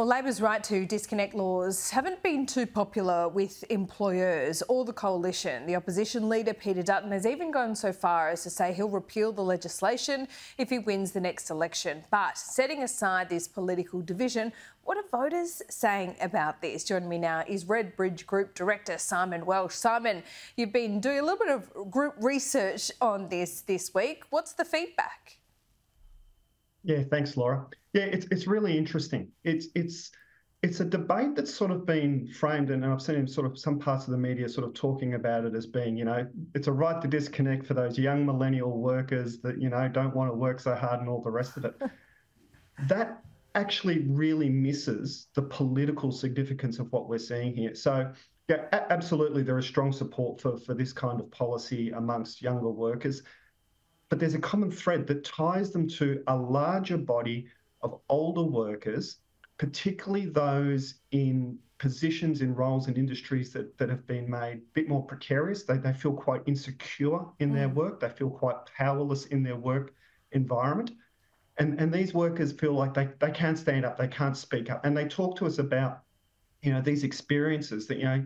Well, Labor's right to disconnect laws haven't been too popular with employers or the Coalition. The opposition leader, Peter Dutton, has even gone so far as to say he'll repeal the legislation if he wins the next election. But setting aside this political division, what are voters saying about this? Joining me now is Redbridge Group Director Simon Welsh. Simon, you've been doing a little bit of group research on this week. What's the feedback? Yeah, thanks, Laura. Yeah, it's really interesting. It's a debate that's sort of been framed, and I've seen sort of some parts of the media sort of talking about it as being, you know, it's a right to disconnect for those young millennial workers that, you know, don't want to work so hard and all the rest of it. That actually really misses the political significance of what we're seeing here. So, yeah, absolutely, there is strong support for this kind of policy amongst younger workers. But there's a common thread that ties them to a larger body of older workers, particularly those in positions, in roles and industries that have been made a bit more precarious. They feel quite insecure in their work. They feel quite powerless in their work environment. And these workers feel like they can't stand up, they can't speak up. And they talk to us about, you know, these experiences that, you know,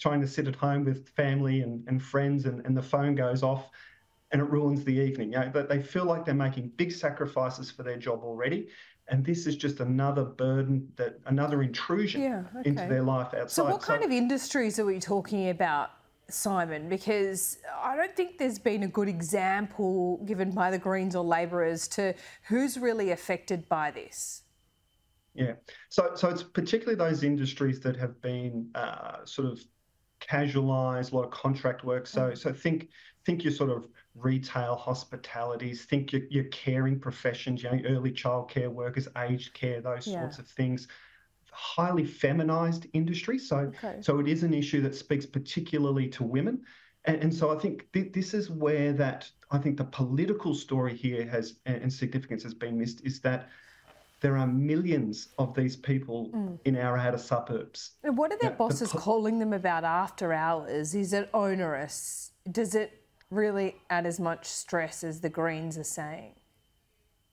trying to sit at home with family and friends and the phone goes off and it ruins the evening. You know, they feel like they're making big sacrifices for their job already, and this is just another burden, another intrusion into their life outside. So what kind of industries are we talking about, Simon? Because I don't think there's been a good example given by the Greens or Labor as to who's really affected by this. Yeah, so it's particularly those industries that have been sort of casualised, a lot of contract work. So think your sort of retail, hospitalities, think your caring professions, you know, early childcare workers, aged care, those sorts of things. Highly feminised industry. So it is an issue that speaks particularly to women. And so I think this is where I think the political story here has and significance has been missed, is that there are millions of these people in our outer suburbs. And what are their bosses calling them about after hours? Is it onerous? Does it really add as much stress as the Greens are saying?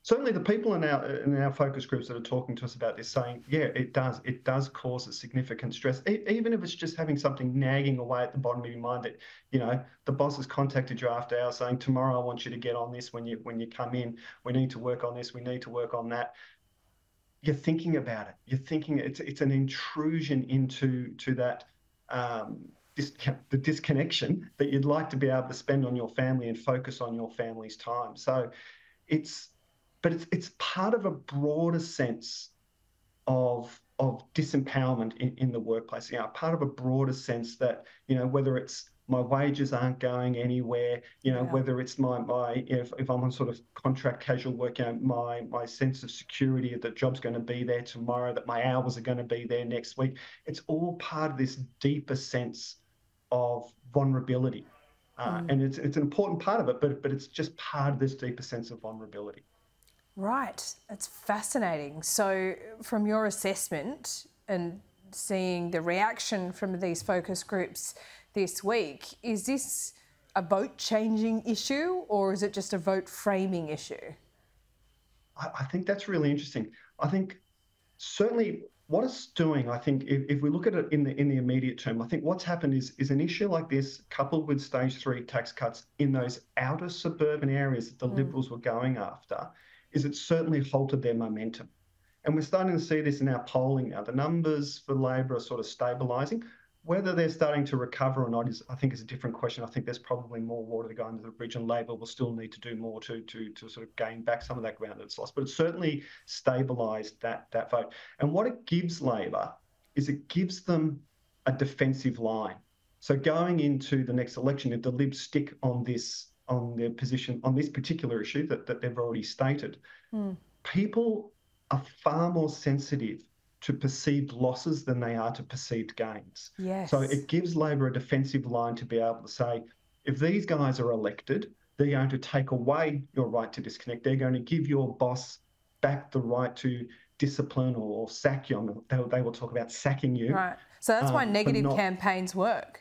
Certainly the people in our focus groups that are talking to us about this saying, yeah, it does cause a significant stress, even if it's just having something nagging away at the bottom of your mind that, you know, the boss has contacted you after hours saying, tomorrow I want you to get on this when you come in. We need to work on this. We need to work on that. You're thinking about it. You're thinking it's an intrusion into that the disconnection that you'd like to be able to spend on your family and focus on your family's time. So it's part of a broader sense of disempowerment in the workplace. You know, part of a broader sense that, you know, whether it's my wages aren't going anywhere, you know, whether it's if I'm on sort of contract casual work, you know, my sense of security that job's going to be there tomorrow, that my hours are going to be there next week. It's all part of this deeper sense of vulnerability. And it's an important part of it, but it's just part of this deeper sense of vulnerability. Right. That's fascinating. So from your assessment and seeing the reaction from these focus groups this week, is this a vote-changing issue or is it just a vote-framing issue? I think that's really interesting. I think certainly what it's doing, I think if we look at it in the immediate term, I think what's happened is an issue like this coupled with stage 3 tax cuts in those outer suburban areas that the Liberals were going after, is it certainly halted their momentum. And we're starting to see this in our polling now. The numbers for Labor are sort of stabilising. Whether they're starting to recover or not I think is a different question. I think there's probably more water to go under the bridge, and Labor will still need to do more to sort of gain back some of that ground that it's lost. But it certainly stabilised that vote. And what it gives Labor is it gives them a defensive line. So going into the next election, if the Libs stick on their position on this particular issue that they've already stated, people are far more sensitive to perceived losses than they are to perceived gains. Yes. So it gives Labor a defensive line to be able to say, if these guys are elected, they're going to take away your right to disconnect. They're going to give your boss back the right to discipline or sack you. I mean, they will talk about sacking you. Right. So that's why negative campaigns work.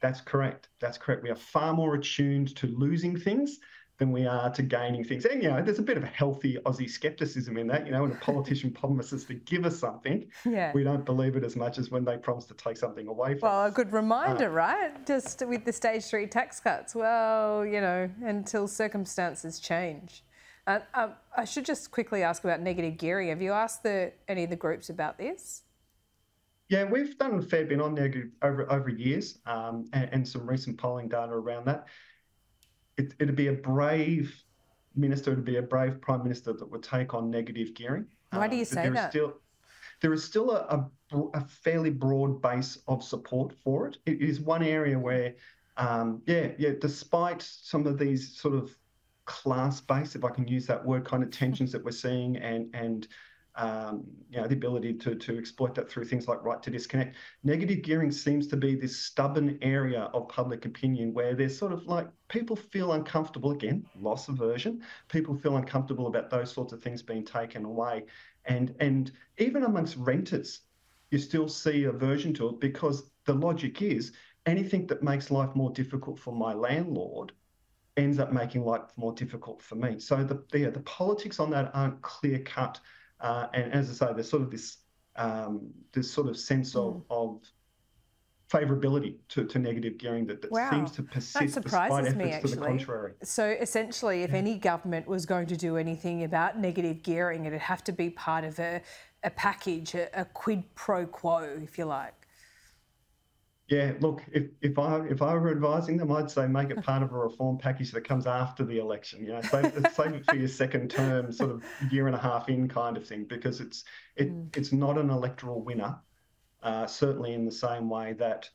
That's correct. That's correct. We are far more attuned to losing things than we are to gaining things. And, you know, there's a bit of healthy Aussie scepticism in that. You know, when a politician promises to give us something, we don't believe it as much as when they promise to take something away from us. Well, a good reminder, right? Just with the stage 3 tax cuts. Well, you know, until circumstances change. I should just quickly ask about negative gearing. Have you asked any of the groups about this? Yeah, we've done a fair bit on negative over years and some recent polling data around that. It'd be a brave minister, it'd be a brave prime minister that would take on negative gearing. Why do you say that? There is still a fairly broad base of support for it. It is one area where, despite some of these sort of class-based, if I can use that word, kind of tensions that we're seeing and you know, the ability to exploit that through things like right to disconnect. Negative gearing seems to be this stubborn area of public opinion where there's sort of like people feel uncomfortable, again, loss aversion, people feel uncomfortable about those sorts of things being taken away. And even amongst renters, you still see aversion to it because the logic is anything that makes life more difficult for my landlord ends up making life more difficult for me. So the politics on that aren't clear-cut. And as I say, there's sort of this sense of favourability to negative gearing that seems to persist despite efforts to the contrary. So essentially, if any government was going to do anything about negative gearing, it'd have to be part of a package, a quid pro quo, if you like. Yeah, look, if I were advising them, I'd say make it part of a reform package that comes after the election. You know, save it for your second term, sort of year and a half in kind of thing, because it's not an electoral winner, certainly in the same way that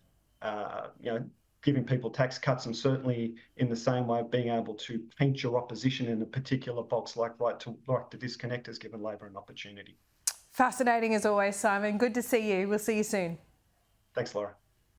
you know, giving people tax cuts, and certainly in the same way of being able to paint your opposition in a particular box, like right to disconnect, has given Labor an opportunity. Fascinating as always, Simon. Good to see you. We'll see you soon. Thanks, Laura.